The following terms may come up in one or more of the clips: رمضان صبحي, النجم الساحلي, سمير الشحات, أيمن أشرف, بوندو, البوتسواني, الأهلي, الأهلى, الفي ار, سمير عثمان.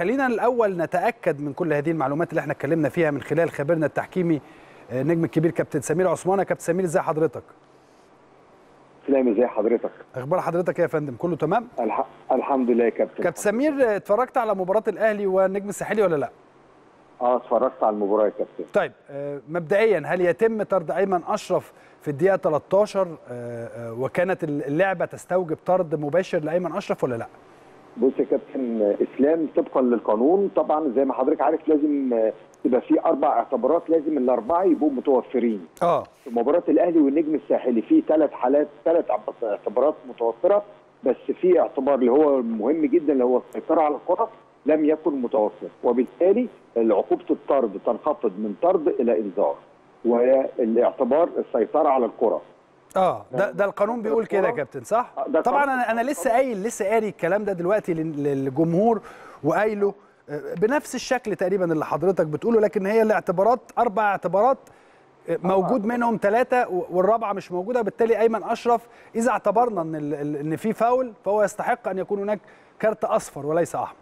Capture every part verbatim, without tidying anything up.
خلينا الأول نتأكد من كل هذه المعلومات اللي احنا اتكلمنا فيها من خلال خبيرنا التحكيمي النجم الكبير كابتن سمير عثمان. يا كابتن سمير ازي حضرتك؟ سلام، ازي حضرتك؟ اخبار حضرتك يا فندم؟ كله تمام؟ الح... الحمد لله يا كابتن. كابتن سمير، اتفرجت على مباراة الأهلي والنجم الساحلي ولا لا؟ اه اتفرجت على المباراة يا كابتن. طيب مبدئيا، هل يتم طرد أيمن أشرف في الدقيقة ثلاثة عشر وكانت اللعبة تستوجب طرد مباشر لأيمن أشرف ولا لا؟ بص يا كابتن اسلام، طبقا للقانون طبعا زي ما حضرتك عارف لازم يبقى في اربع اعتبارات، لازم الاربعه يبقوا متوفرين. اه في مباراه الاهلي والنجم الساحلي في ثلاث حالات، ثلاث اعتبارات متوفره، بس في اعتبار اللي هو مهم جدا اللي هو السيطره على الكره لم يكن متوفر، وبالتالي عقوبه الطرد تنخفض من طرد الى انذار، والاعتبار السيطره على الكره. اه ده ده القانون بيقول كده يا كابتن، صح؟ طبعا انا انا لسه قايل لسه قاري الكلام ده دلوقتي للجمهور وقايله بنفس الشكل تقريبا اللي حضرتك بتقوله، لكن هي الاعتبارات اربع اعتبارات موجود منهم ثلاثه والرابعه مش موجوده، بالتالي ايمن اشرف اذا اعتبرنا ان ان في فاول فهو يستحق ان يكون هناك كارت اصفر وليس احمر.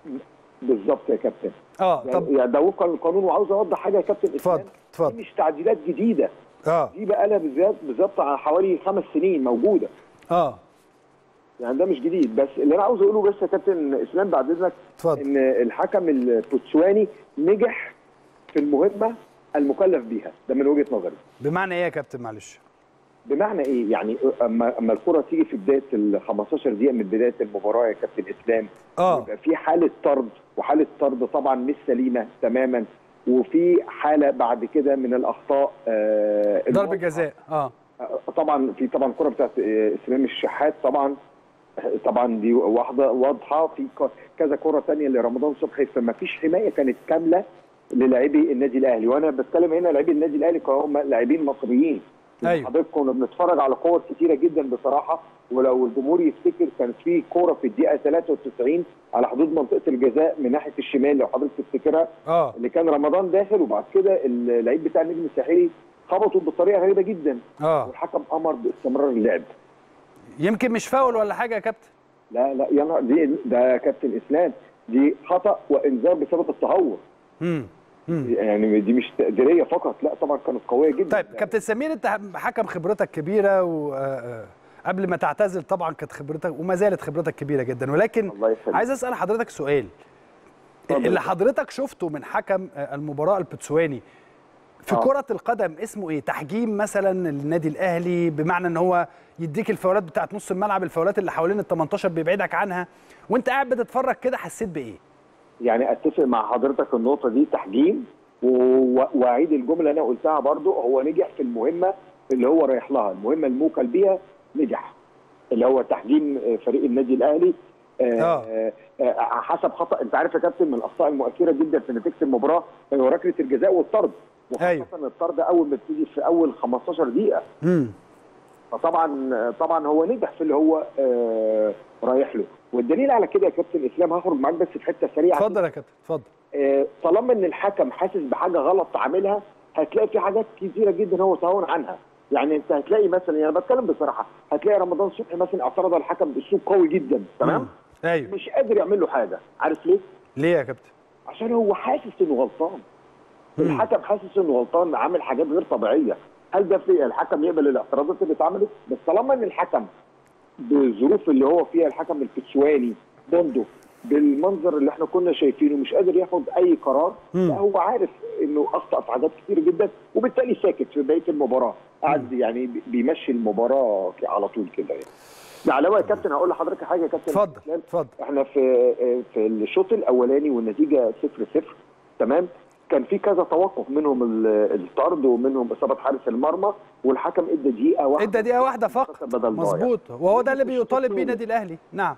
بالظبط يا كابتن. اه طب يعني ده وفقا للقانون، وعاوز اوضح حاجه يا كابتن. اتفضل اتفضل. مش تعديلات جديده. اه دي بقى لها بالذات بالظبط على حوالي خمس سنين موجوده. اه يعني ده مش جديد، بس اللي انا عاوز اقوله بس يا كابتن اسلام بعد اذنك ان الحكم البوتسواني نجح في المهمه المكلف بيها، ده من وجهه نظري. بمعنى ايه يا كابتن معلش؟ بمعنى ايه؟ يعني اما اما الكره تيجي في بدايه ال خمستاشر دقيقه من بدايه المباراه يا كابتن اسلام، اه يبقى في حاله طرد، وحاله طرد طبعا مش سليمه تماما، وفي حاله بعد كده من الاخطاء ضربه جزاء. اه طبعا في طبعا الكره بتاعت سمير الشحات طبعا طبعا دي واحده واضحه، في كذا كره ثانيه لرمضان صبحي، فما فيش حمايه كانت كامله للاعبي النادي الاهلي، وانا بتكلم هنا لاعبي النادي الاهلي كهم لاعبين مصريين. ايوه حضرتك كنا بنتفرج على كور كتيره جدا بصراحه، ولو الجمهور يفتكر كان في كوره في الدقيقه ثلاثة وتسعين على حدود منطقه الجزاء من ناحيه الشمال لو حضرتك تفتكرها، اه اللي كان رمضان داخل وبعد كده اللعيب بتاع النجم الساحلي خبطه بطريقه غريبه جدا، اه والحكم امر باستمرار اللعب. يمكن مش فاول ولا حاجه يا كابتن؟ لا لا يا نهار، دي ده كابتن اسلام دي خطا وانذار بسبب التهور. امم يعني دي مش تقديريه فقط، لا طبعا كانت قويه جدا. طيب كابتن سمير، انت حكم خبرتك كبيره، و قبل ما تعتزل طبعا كانت خبرتك وما زالت خبرتك كبيره جدا، ولكن عايز اسال حضرتك سؤال. اللي حضرتك شفته من حكم المباراه البوتسواني في آه. كره القدم اسمه ايه؟ تحجيم مثلا للنادي الاهلي، بمعنى ان هو يديك الفاولات بتاعت نص الملعب، الفاولات اللي حوالين ال تمنتاشر بيبعدك عنها وانت قاعد بتتفرج كده، حسيت بايه؟ يعني اتفق مع حضرتك النقطه دي تحجيم، واعيد الجمله اللي انا قلتها برضو، هو نجح في المهمه اللي هو رايح لها، المهمه الموكل بيها نجح، اللي هو تحجيم فريق النادي الاهلي آه. آه حسب خطا، انت عارف يا كابتن من الاخطاء المؤثره جدا في نتيجه المباراه هو ركله الجزاء والطرد، وخاصه أيوه. الطرد اول ما بتيجي في اول خمستاشر دقيقه. امم فطبعا طبعا هو نجح في اللي هو آه رايح له، والدليل على كده يا كابتن اسلام هخرج معاك بس في حته سريعه. اتفضل يا كابتن اتفضل. آه طالما ان الحكم حاسس بحاجه غلط عاملها هتلاقي في حاجات كثيره جدا هو تهاون عنها، يعني انت هتلاقي مثلا، انا يعني بتكلم بصراحه، هتلاقي رمضان صبحي مثلا اعترض على الحكم باسلوب قوي جدا، تمام؟ ايوه مش قادر يعمل له حاجه، عارف ليه؟ ليه يا كابتن؟ عشان هو حاسس انه غلطان. مم. الحكم حاسس انه غلطان، عامل حاجات غير طبيعيه، هل ده في الحكم يقبل الاعتراضات اللي اتعملت؟ بس طالما ان الحكم بالظروف اللي هو فيها الحكم البوتسواني بوندو بالمنظر اللي احنا كنا شايفينه مش قادر ياخد اي قرار، لا هو عارف انه اخطا في حاجات كتير جدا، وبالتالي ساكت في بدايه المباراه، قعد يعني بيمشي المباراه على طول كده يعني. بعلاوه يا كابتن هقول لحضرتك حاجه يا كابتن. اتفضل اتفضل. احنا في في الشوط الاولاني والنتيجه صفر صفر تمام، كان في كذا توقف منهم الطرد ومنهم اصابه حارس المرمى، والحكم ادى دقيقه واحده ادى دقيقه واحده فقط. مظبوط، وهو ده اللي بيطالب بيه النادي الاهلي. نعم.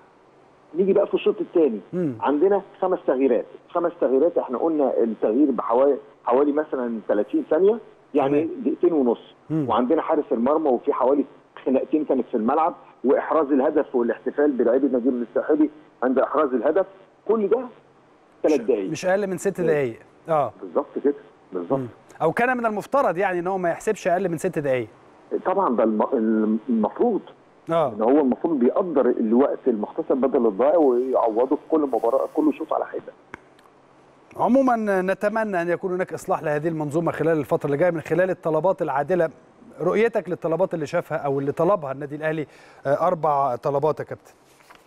نيجي بقى في الشوط الثاني، عندنا خمس تغييرات، خمس تغييرات احنا قلنا التغيير بحوالي حوالي مثلا ثلاثين ثانيه، يعني دقيقتين ونص، مم. وعندنا حارس المرمى، وفي حوالي خناقتين كانت في الملعب، واحراز الهدف والاحتفال بلاعبي النجم الساحلي عند احراز الهدف، كل ده ثلاث دقائق مش اقل من ست دقائق. اه بالظبط كده بالظبط، او كان من المفترض يعني ان هو ما يحسبش اقل من ست دقائق. طبعا ده المفروض اه ان هو المفروض بيقدر الوقت المختصر بدل الضائع ويعوضه في كل مباراه، كل شوط على حاجه. عموما نتمنى أن يكون هناك إصلاح لهذه المنظومة خلال الفترة اللي جاية من خلال الطلبات العادلة. رؤيتك للطلبات اللي شافها أو اللي طلبها النادي الأهلي، أربع طلبات يا كابتن.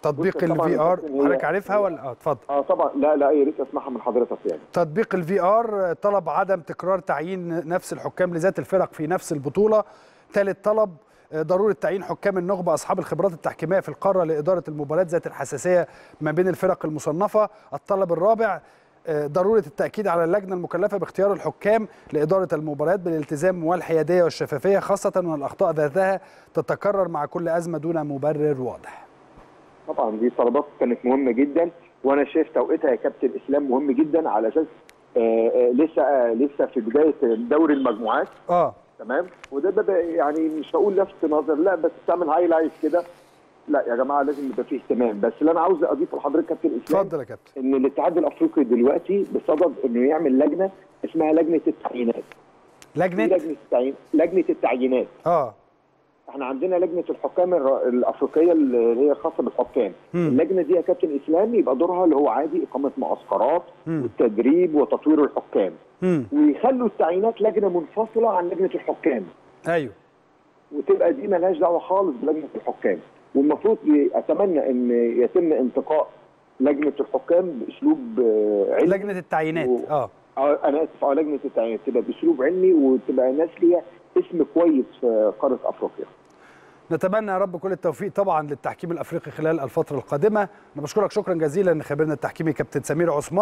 تطبيق الفي ار حضرتك عارفها ولا؟ اه اتفضل. اه طبعا، لا لا يا ريت اسمعها من حضرتك. يعني تطبيق الفي ار، طلب عدم تكرار تعيين نفس الحكام لذات الفرق في نفس البطوله. ثالث طلب ضروره تعيين حكام النخبه اصحاب الخبرات التحكيميه في القاره لاداره المباريات ذات الحساسيه ما بين الفرق المصنفه. الطلب الرابع ضروره التاكيد على اللجنه المكلفه باختيار الحكام لاداره المباريات بالالتزام والحياديه والشفافيه، خاصه وان الاخطاء ذاتها تتكرر مع كل ازمه دون مبرر واضح. طبعا دي طلبات كانت مهمه جدا، وانا شايف توقيتها يا كابتن اسلام مهم جدا على اساس لسه لسه في بدايه دوري المجموعات. اه تمام. وده يعني مش هقول لفت نظر، لا بس تعمل هايلايت كده. لا يا جماعه لازم يبقى فيه اهتمام. بس اللي انا عاوز اضيفه لحضرتك كابتن اسلام، اتفضل يا كابتن، ان الاتحاد الافريقي دلوقتي بصدد انه يعمل لجنه اسمها لجنه التعيينات. لجنه لجنه التعيين لجنه التعيينات. اه احنا عندنا لجنه الحكام الافريقيه اللي هي خاصه بالحكام. مم. اللجنه دي يا كابتن اسلام يبقى دورها اللي هو عادي اقامه معسكرات والتدريب وتطوير الحكام، مم. ويخلوا التعيينات لجنه منفصله عن لجنه الحكام. ايوه. وتبقى دي مالهاش دعوه خالص بلجنه الحكام، والمفروض اتمنى ان يتم انتقاء لجنه الحكام باسلوب علمي. لجنه التعيينات و... اه انا اسف، اه لجنه التعيينات تبقى باسلوب علمي وتبقى ناس ليها اسم كويس في قاره افريقيا. نتمنى يا رب كل التوفيق طبعا للتحكيم الافريقي خلال الفتره القادمه. انا بشكرك شكرا جزيلا خبيرنا التحكيمي كابتن سمير عثمان.